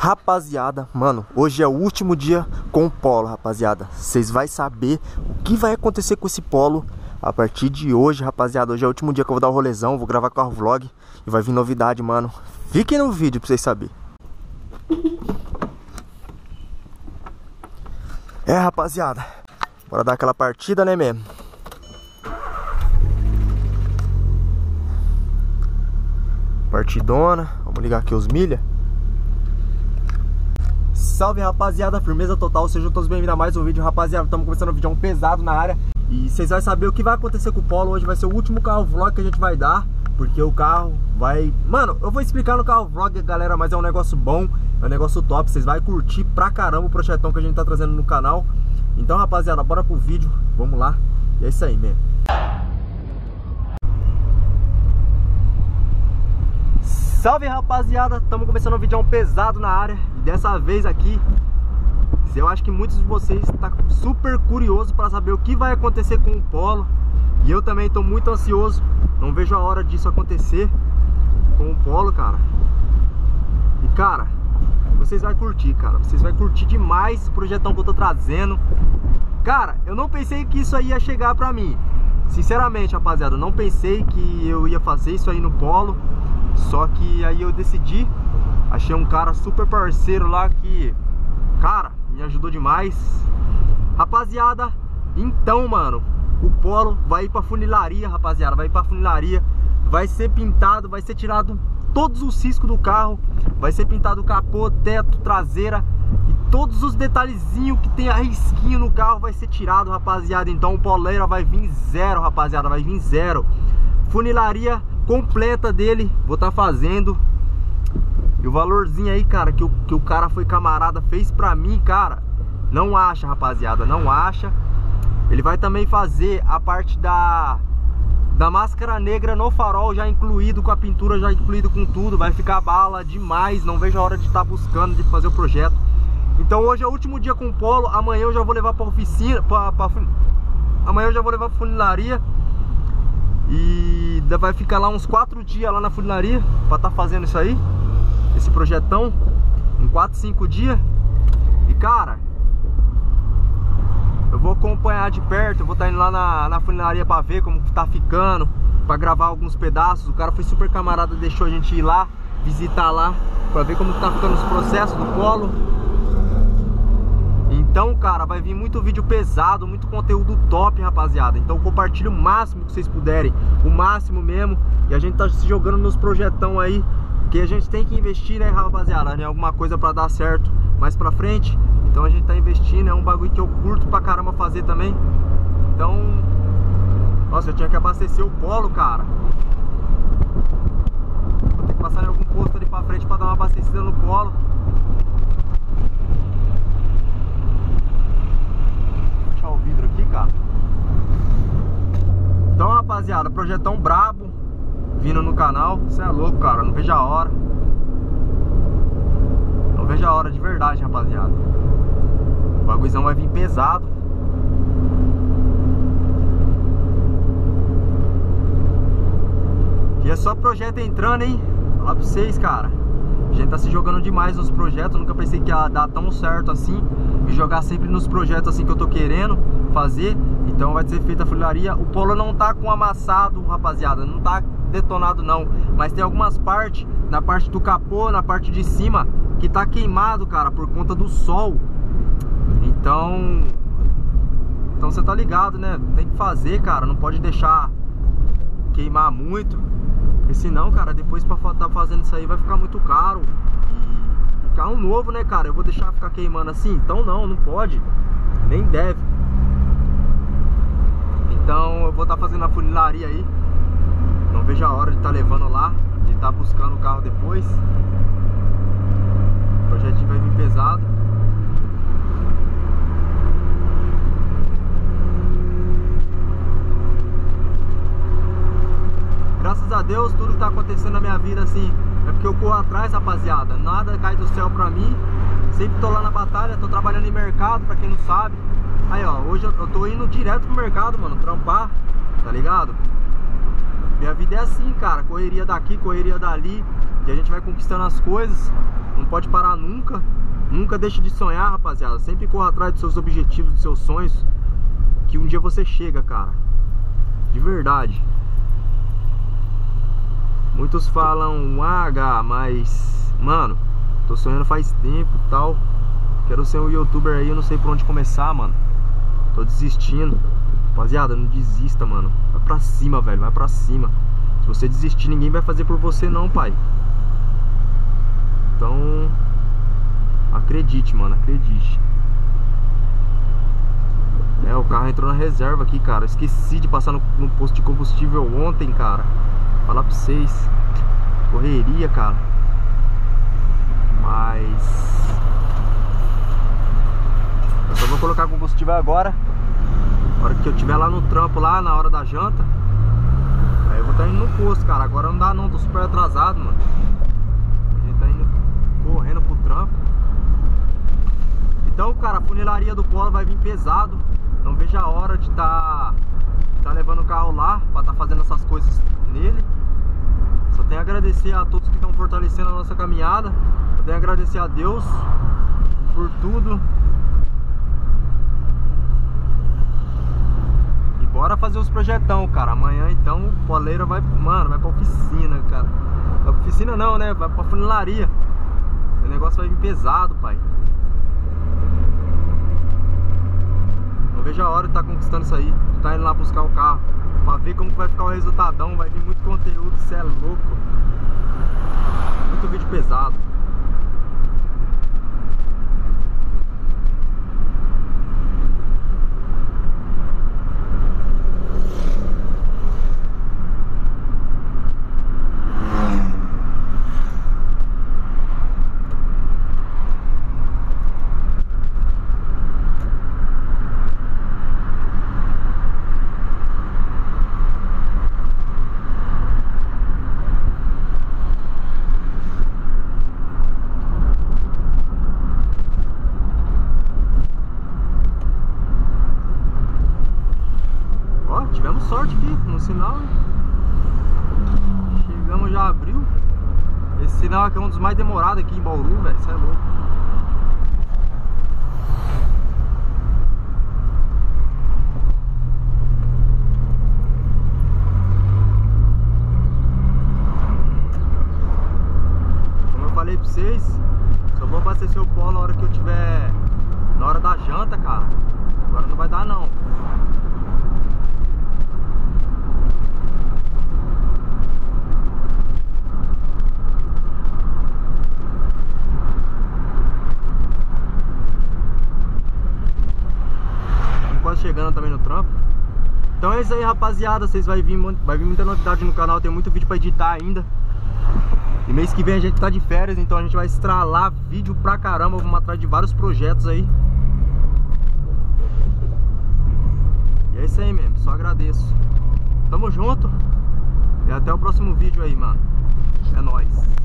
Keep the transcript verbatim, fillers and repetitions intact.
Rapaziada, mano, hoje é o último dia com o polo, rapaziada. Vocês vão saber o que vai acontecer com esse polo a partir de hoje, rapaziada. Hoje é o último dia que eu vou dar o rolezão, vou gravar carro vlog e vai vir novidade, mano. Fiquem no vídeo pra vocês saberem. É, rapaziada, bora dar aquela partida, né, mesmo? Partidona, vamos ligar aqui os milha. Salve, rapaziada, firmeza total, sejam todos bem-vindos a mais um vídeo, rapaziada. Estamos começando um vídeo pesado na área e vocês vão saber o que vai acontecer com o polo. Hoje vai ser o último carro vlog que a gente vai dar, porque o carro vai... Mano, eu vou explicar no carro vlog, galera, mas é um negócio bom, é um negócio top. Vocês vão curtir pra caramba o projetão que a gente tá trazendo no canal. Então, rapaziada, bora pro vídeo, vamos lá. E é isso aí, mesmo. Salve, rapaziada, estamos começando um vídeo pesado na área. E dessa vez aqui, eu acho que muitos de vocês estão super curiosos para saber o que vai acontecer com o polo. E eu também estou muito ansioso, não vejo a hora disso acontecer com o polo, cara. E, cara, vocês vão curtir, cara. Vocês vão curtir demais esse projetão que eu tô trazendo. Cara, eu não pensei que isso aí ia chegar pra mim. Sinceramente, rapaziada, eu não pensei que eu ia fazer isso aí no polo. Só que aí eu decidi, achei um cara super parceiro lá que, cara, me ajudou demais. Rapaziada, então, mano, o polo vai ir pra funilaria, rapaziada. Vai ir pra funilaria, vai ser pintado, vai ser tirado todos os ciscos do carro. Vai ser pintado o capô, teto, traseira e todos os detalhezinhos que tem a risquinho no carro vai ser tirado, rapaziada. Então o poleira vai vir zero, rapaziada, vai vir zero. Funilaria completa dele, vou estar tá fazendo. E o valorzinho aí, cara, que o, que o cara foi camarada, fez pra mim, cara, não acha, rapaziada, não acha. Ele vai também fazer a parte da da máscara negra no farol, já incluído com a pintura, já incluído com tudo. Vai ficar bala demais, não vejo a hora de estar tá buscando, de fazer o projeto. Então hoje é o último dia com o polo, amanhã eu já vou levar pra oficina, pra, pra, amanhã eu já vou levar pra funilaria. E vai ficar lá uns quatro dias lá na funilaria pra tá fazendo isso aí, esse projetão, em quatro, cinco dias. E, cara, eu vou acompanhar de perto, eu vou tá indo lá na, na funilaria pra ver como tá ficando, pra gravar alguns pedaços. O cara foi super camarada, deixou a gente ir lá, visitar lá, pra ver como tá ficando os processos do polo. Então, cara, vai vir muito vídeo pesado, muito conteúdo top, rapaziada. Então compartilhe o máximo que vocês puderem, o máximo mesmo. E a gente tá se jogando nos projetão aí, porque a gente tem que investir, né, rapaziada, em alguma coisa pra dar certo mais pra frente. Então a gente tá investindo, é um bagulho que eu curto pra caramba fazer também. Então, nossa, eu tinha que abastecer o polo, cara. Vou ter que passar em algum posto ali pra frente pra dar uma abastecida no polo. O vidro aqui, cara. Então, rapaziada, projetão brabo vindo no canal. Você é louco, cara, não vejo a hora. Não vejo a hora de verdade, rapaziada. O bagulhozão vai vir pesado. E é só projeto entrando, hein? Falar pra vocês, cara, a gente tá se jogando demais nos projetos. Nunca pensei que ia dar tão certo assim, e jogar sempre nos projetos assim que eu tô querendo fazer. Então vai ser feita a funilaria. O polo não tá com amassado, rapaziada, não tá detonado não, mas tem algumas partes, na parte do capô, na parte de cima, que tá queimado, cara, por conta do sol. Então Então você tá ligado, né? Tem que fazer, cara, não pode deixar queimar muito, porque senão, cara, depois pra tá fazendo isso aí vai ficar muito caro. E carro novo, né, cara? Eu vou deixar ficar queimando assim? Então não, não pode, nem deve. Então eu vou estar tá fazendo a funilaria aí. Não vejo a hora de estar tá levando lá, de estar tá buscando o carro depois. O projetinho vai vir pesado. Graças a Deus, tudo que tá acontecendo na minha vida, assim, é porque eu corro atrás, rapaziada. Nada cai do céu pra mim. Sempre tô lá na batalha, tô trabalhando em mercado, pra quem não sabe. Aí, ó, hoje eu tô indo direto pro mercado, mano, trampar, tá ligado? Minha vida é assim, cara, correria daqui, correria dali, e a gente vai conquistando as coisas. não pode parar nunca. Nunca deixe de sonhar, rapaziada. Sempre corra atrás dos seus objetivos, dos seus sonhos, que um dia você chega, cara. De verdade. Muitos falam, ah, mas... mano, tô sonhando faz tempo e tal. Quero ser um youtuber aí, eu não sei por onde começar, mano. Tô desistindo. Rapaziada, não desista, mano. Vai pra cima, velho, vai pra cima. Se você desistir, ninguém vai fazer por você não, pai. Então... acredite, mano, acredite. É, o carro entrou na reserva aqui, cara. Esqueci de passar no, no posto de combustível ontem, cara. Falar pra vocês. Correria, cara. Mas... eu só vou colocar combustível agora. Na hora que eu tiver lá no trampo, lá na hora da janta. Aí eu vou estar indo no posto, cara. Agora não dá não, tô super atrasado, mano. A gente tá indo correndo pro trampo. Então, cara, a funilaria do Polo vai vir pesado. Não vejo a hora de tá, tá levando o carro lá, pra tá fazendo essas coisas nele. Só tenho a agradecer a todos que estão fortalecendo a nossa caminhada. Só tenho a agradecer a Deus por tudo. E bora fazer os projetão, cara. Amanhã, então, o poleiro vai, mano, vai pra oficina, cara. Vai pra oficina não, né? Vai pra funilaria. O negócio vai vir pesado, pai. Veja a hora de tá conquistando isso aí, de tá indo lá buscar o carro, pra ver como vai ficar o resultadão. Vai vir muito conteúdo, cê é louco. Muito vídeo pesado. Sorte aqui no sinal, hein? Chegamos, já abriu. Esse sinal aqui é um dos mais demorados aqui em Bauru, velho. Isso é louco. Como eu falei pra vocês, só vou abastecer o Polo na hora que eu tiver, na hora da janta, cara. Agora não vai dar não. Chegando também no trampo. Então é isso aí, rapaziada. Vocês vai vir, vai vir muita novidade no canal. Tem muito vídeo pra editar ainda. E mês que vem a gente tá de férias, então a gente vai estralar vídeo pra caramba. Vamos atrás de vários projetos aí. E é isso aí mesmo, só agradeço. Tamo junto. E até o próximo vídeo aí, mano. É nóis.